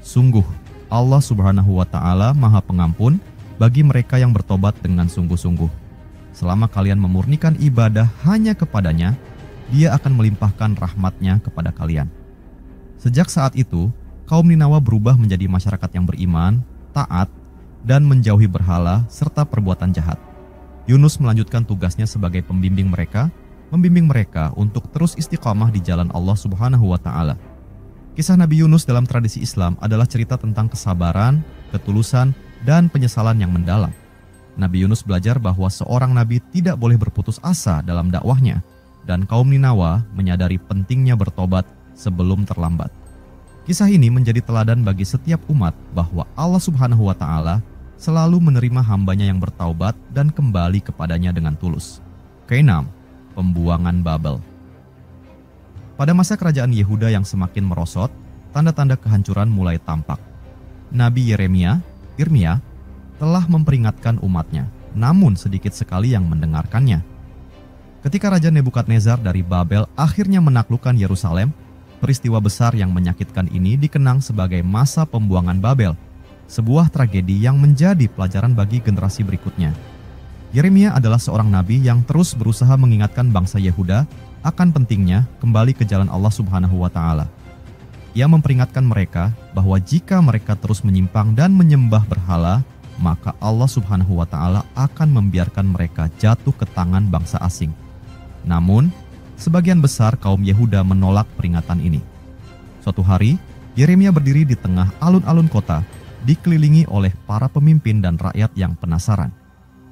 Sungguh, Allah Subhanahu wa Ta'ala Maha Pengampun bagi mereka yang bertobat dengan sungguh-sungguh. Selama kalian memurnikan ibadah hanya kepadanya, Dia akan melimpahkan rahmat-Nya kepada kalian. Sejak saat itu, kaum Ninawa berubah menjadi masyarakat yang beriman, taat, dan menjauhi berhala serta perbuatan jahat. Yunus melanjutkan tugasnya sebagai pembimbing mereka, membimbing mereka untuk terus istiqamah di jalan Allah Subhanahu wa Ta'ala. Kisah Nabi Yunus dalam tradisi Islam adalah cerita tentang kesabaran, ketulusan, dan penyesalan yang mendalam. Nabi Yunus belajar bahwa seorang nabi tidak boleh berputus asa dalam dakwahnya, dan kaum Ninawa menyadari pentingnya bertobat sebelum terlambat. Kisah ini menjadi teladan bagi setiap umat bahwa Allah Subhanahu wa Ta'ala selalu menerima hambanya yang bertaubat dan kembali kepadanya dengan tulus. Keenam, pembuangan Babel. Pada masa kerajaan Yehuda yang semakin merosot, tanda-tanda kehancuran mulai tampak. Nabi Irmiya, telah memperingatkan umatnya, namun sedikit sekali yang mendengarkannya. Ketika Raja Nebukadnezar dari Babel akhirnya menaklukkan Yerusalem, peristiwa besar yang menyakitkan ini dikenang sebagai masa pembuangan Babel, sebuah tragedi yang menjadi pelajaran bagi generasi berikutnya. Yeremia adalah seorang nabi yang terus berusaha mengingatkan bangsa Yehuda akan pentingnya kembali ke jalan Allah Subhanahu wa Ta'ala. Ia memperingatkan mereka bahwa jika mereka terus menyimpang dan menyembah berhala, maka Allah Subhanahu wa Ta'ala akan membiarkan mereka jatuh ke tangan bangsa asing. Namun, sebagian besar kaum Yehuda menolak peringatan ini. Suatu hari, Yeremia berdiri di tengah alun-alun kota, dikelilingi oleh para pemimpin dan rakyat yang penasaran.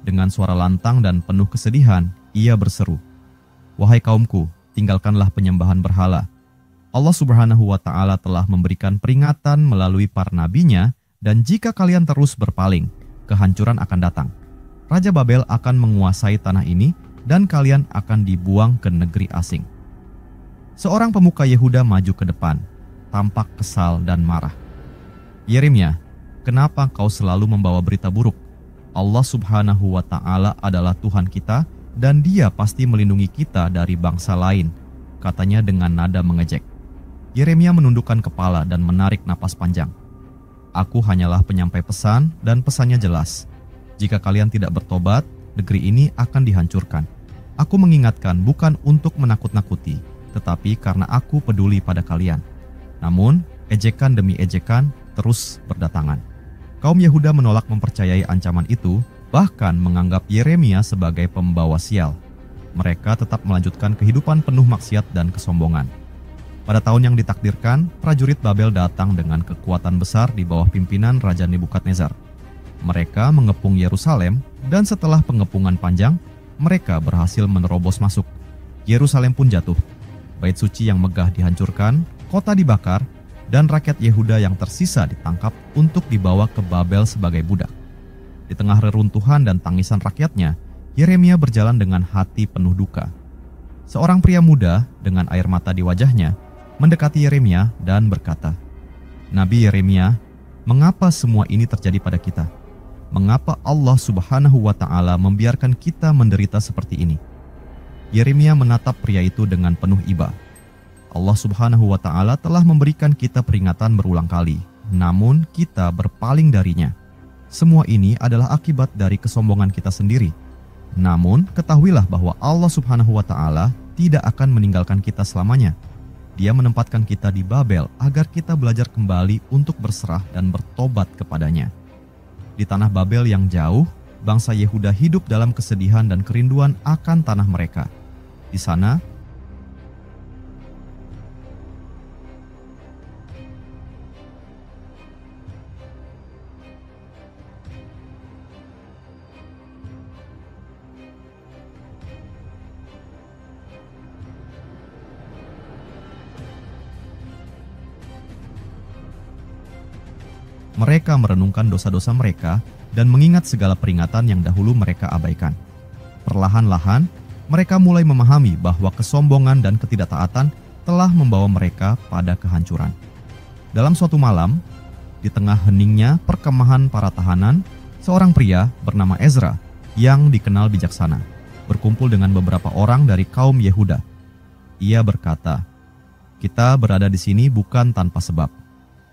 Dengan suara lantang dan penuh kesedihan, ia berseru, "Wahai kaumku, tinggalkanlah penyembahan berhala. Allah Subhanahu wa Ta'ala telah memberikan peringatan melalui para nabinya, dan jika kalian terus berpaling, kehancuran akan datang. Raja Babel akan menguasai tanah ini, dan kalian akan dibuang ke negeri asing." Seorang pemuka Yehuda maju ke depan, tampak kesal dan marah. "Yeremia, kenapa kau selalu membawa berita buruk? Allah Subhanahu wa Ta'ala adalah Tuhan kita, dan Dia pasti melindungi kita dari bangsa lain," katanya dengan nada mengejek. Yeremia menundukkan kepala dan menarik napas panjang. "Aku hanyalah penyampai pesan, dan pesannya jelas. Jika kalian tidak bertobat, negeri ini akan dihancurkan. Aku mengingatkan bukan untuk menakut-nakuti, tetapi karena aku peduli pada kalian." Namun, ejekan demi ejekan terus berdatangan. Kaum Yehuda menolak mempercayai ancaman itu, bahkan menganggap Yeremia sebagai pembawa sial. Mereka tetap melanjutkan kehidupan penuh maksiat dan kesombongan. Pada tahun yang ditakdirkan, prajurit Babel datang dengan kekuatan besar di bawah pimpinan Raja Nebukadnezar. Mereka mengepung Yerusalem, dan setelah pengepungan panjang, mereka berhasil menerobos masuk. Yerusalem pun jatuh. Bait suci yang megah dihancurkan, kota dibakar, dan rakyat Yehuda yang tersisa ditangkap untuk dibawa ke Babel sebagai budak. Di tengah reruntuhan dan tangisan rakyatnya, Yeremia berjalan dengan hati penuh duka. Seorang pria muda dengan air mata di wajahnya mendekati Yeremia dan berkata, "Nabi Yeremia, mengapa semua ini terjadi pada kita? Mengapa Allah Subhanahu wa Ta'ala membiarkan kita menderita seperti ini?" Yeremia menatap pria itu dengan penuh iba. "Allah Subhanahu wa Ta'ala telah memberikan kita peringatan berulang kali, namun kita berpaling darinya. Semua ini adalah akibat dari kesombongan kita sendiri. Namun, ketahuilah bahwa Allah Subhanahu wa Ta'ala tidak akan meninggalkan kita selamanya. Dia menempatkan kita di Babel agar kita belajar kembali untuk berserah dan bertobat kepadanya." Di tanah Babel yang jauh, bangsa Yehuda hidup dalam kesedihan dan kerinduan akan tanah mereka. Di sana, mereka merenungkan dosa-dosa mereka dan mengingat segala peringatan yang dahulu mereka abaikan. Perlahan-lahan, mereka mulai memahami bahwa kesombongan dan ketidaktaatan telah membawa mereka pada kehancuran. Dalam suatu malam, di tengah heningnya perkemahan para tahanan, seorang pria bernama Ezra yang dikenal bijaksana berkumpul dengan beberapa orang dari kaum Yehuda. Ia berkata, "Kita berada di sini bukan tanpa sebab.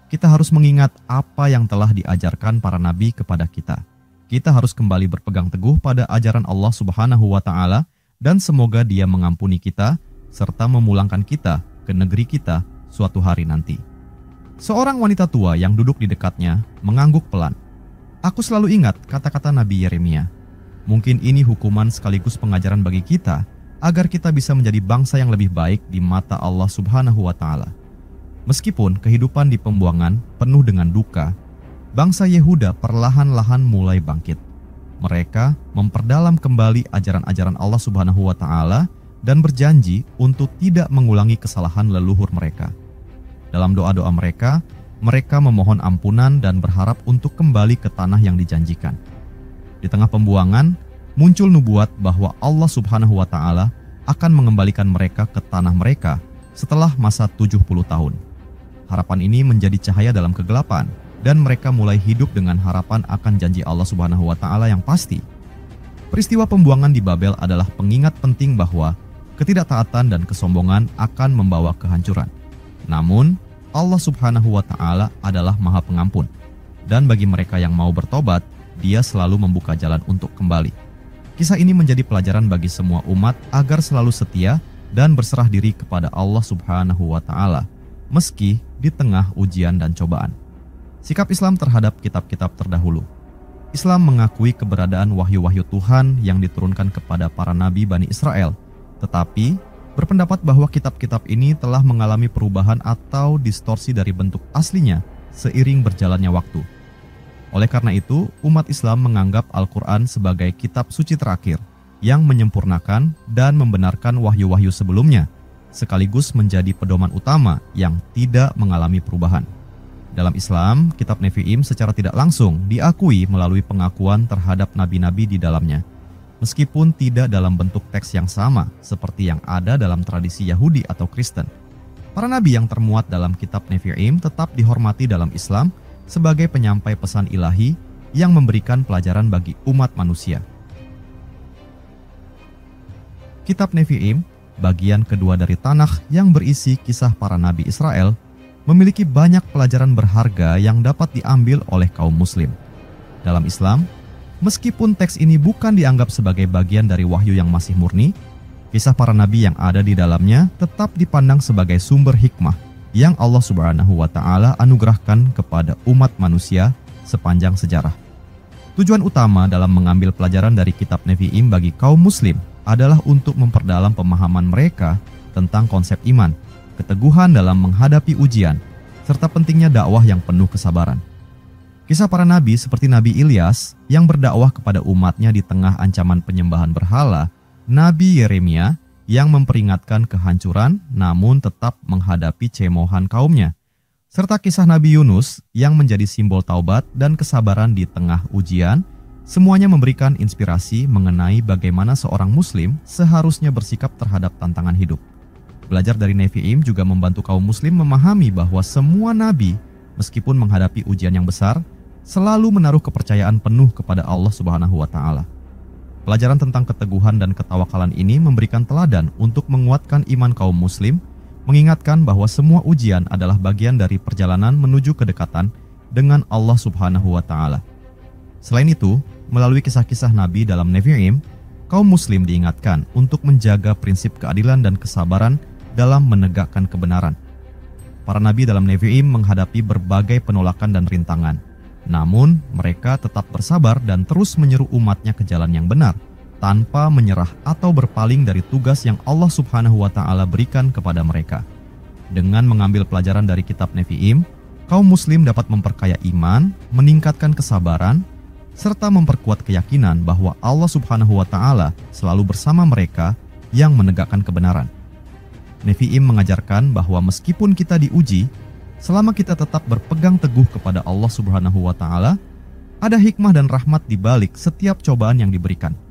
Kita harus mengingat apa yang telah diajarkan para nabi kepada kita. Kita harus kembali berpegang teguh pada ajaran Allah Subhanahu wa Ta'ala, dan semoga Dia mengampuni kita serta memulangkan kita ke negeri kita suatu hari nanti." Seorang wanita tua yang duduk di dekatnya mengangguk pelan. Aku selalu ingat kata-kata Nabi Yeremia. Mungkin ini hukuman sekaligus pengajaran bagi kita, agar kita bisa menjadi bangsa yang lebih baik di mata Allah Subhanahu wa Ta'ala. Meskipun kehidupan di pembuangan penuh dengan duka, bangsa Yehuda perlahan-lahan mulai bangkit. Mereka memperdalam kembali ajaran-ajaran Allah Subhanahu wa Ta'ala dan berjanji untuk tidak mengulangi kesalahan leluhur mereka. Dalam doa-doa mereka, mereka memohon ampunan dan berharap untuk kembali ke tanah yang dijanjikan. Di tengah pembuangan, muncul nubuat bahwa Allah Subhanahu wa Ta'ala akan mengembalikan mereka ke tanah mereka setelah masa 70 tahun. Harapan ini menjadi cahaya dalam kegelapan, dan mereka mulai hidup dengan harapan akan janji Allah Subhanahu wa Ta'ala yang pasti. Peristiwa pembuangan di Babel adalah pengingat penting bahwa ketidaktaatan dan kesombongan akan membawa kehancuran. Namun, Allah Subhanahu wa Ta'ala adalah Maha Pengampun, dan bagi mereka yang mau bertobat, Dia selalu membuka jalan untuk kembali. Kisah ini menjadi pelajaran bagi semua umat agar selalu setia dan berserah diri kepada Allah Subhanahu wa Ta'ala, meski di tengah ujian dan cobaan. Sikap Islam terhadap kitab-kitab terdahulu. Islam mengakui keberadaan wahyu-wahyu Tuhan yang diturunkan kepada para nabi Bani Israel, tetapi berpendapat bahwa kitab-kitab ini telah mengalami perubahan atau distorsi dari bentuk aslinya seiring berjalannya waktu. Oleh karena itu, umat Islam menganggap Al-Quran sebagai kitab suci terakhir yang menyempurnakan dan membenarkan wahyu-wahyu sebelumnya, sekaligus menjadi pedoman utama yang tidak mengalami perubahan. Dalam Islam, kitab Nevi'im secara tidak langsung diakui melalui pengakuan terhadap nabi-nabi di dalamnya, meskipun tidak dalam bentuk teks yang sama seperti yang ada dalam tradisi Yahudi atau Kristen. Para nabi yang termuat dalam kitab Nevi'im tetap dihormati dalam Islam sebagai penyampai pesan ilahi yang memberikan pelajaran bagi umat manusia. Kitab Nevi'im, bagian kedua dari Tanakh yang berisi kisah para nabi Israel, memiliki banyak pelajaran berharga yang dapat diambil oleh kaum muslim. Dalam Islam, meskipun teks ini bukan dianggap sebagai bagian dari wahyu yang masih murni, kisah para nabi yang ada di dalamnya tetap dipandang sebagai sumber hikmah yang Allah Subhanahu wa Ta'ala anugerahkan kepada umat manusia sepanjang sejarah. Tujuan utama dalam mengambil pelajaran dari kitab Nevi'im bagi kaum muslim adalah untuk memperdalam pemahaman mereka tentang konsep iman, keteguhan dalam menghadapi ujian, serta pentingnya dakwah yang penuh kesabaran. Kisah para nabi seperti Nabi Ilyas yang berdakwah kepada umatnya di tengah ancaman penyembahan berhala, Nabi Yeremia yang memperingatkan kehancuran namun tetap menghadapi cemohan kaumnya, serta kisah Nabi Yunus yang menjadi simbol taubat dan kesabaran di tengah ujian, semuanya memberikan inspirasi mengenai bagaimana seorang muslim seharusnya bersikap terhadap tantangan hidup. Belajar dari Nevi'im juga membantu kaum muslim memahami bahwa semua nabi, meskipun menghadapi ujian yang besar, selalu menaruh kepercayaan penuh kepada Allah Subhanahu wa Ta'ala. Pelajaran tentang keteguhan dan ketawakalan ini memberikan teladan untuk menguatkan iman kaum muslim, mengingatkan bahwa semua ujian adalah bagian dari perjalanan menuju kedekatan dengan Allah Subhanahu wa Ta'ala. Selain itu, melalui kisah-kisah nabi dalam Nevi'im, kaum muslim diingatkan untuk menjaga prinsip keadilan dan kesabaran dalam menegakkan kebenaran. Para nabi dalam Nevi'im menghadapi berbagai penolakan dan rintangan. Namun, mereka tetap bersabar dan terus menyeru umatnya ke jalan yang benar, tanpa menyerah atau berpaling dari tugas yang Allah Subhanahu wa Ta'ala berikan kepada mereka. Dengan mengambil pelajaran dari kitab Nevi'im, kaum muslim dapat memperkaya iman, meningkatkan kesabaran, serta memperkuat keyakinan bahwa Allah Subhanahu wa Ta'ala selalu bersama mereka yang menegakkan kebenaran. Nevi'im mengajarkan bahwa meskipun kita diuji, selama kita tetap berpegang teguh kepada Allah Subhanahu wa Ta'ala, ada hikmah dan rahmat di balik setiap cobaan yang diberikan.